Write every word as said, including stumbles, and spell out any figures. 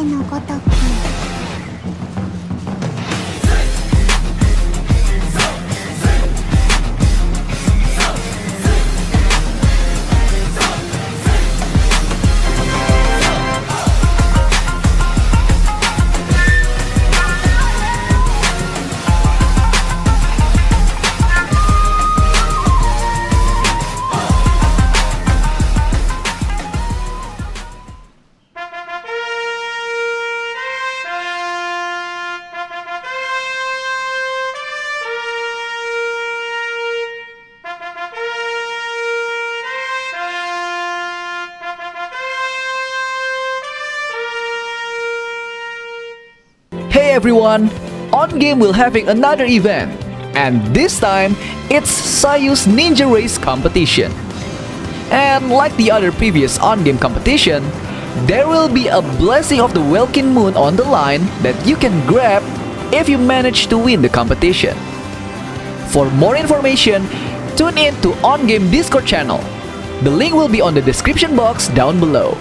影のごとく。 Everyone, OnGame will having another event, and this time it's Sayu's Ninja Race competition. And like the other previous OnGame competition, there will be a blessing of the welkin moon on the line that you can grab if you manage to win the competition. For more information, tune in to OnGame Discord channel. The link will be on the description box down below.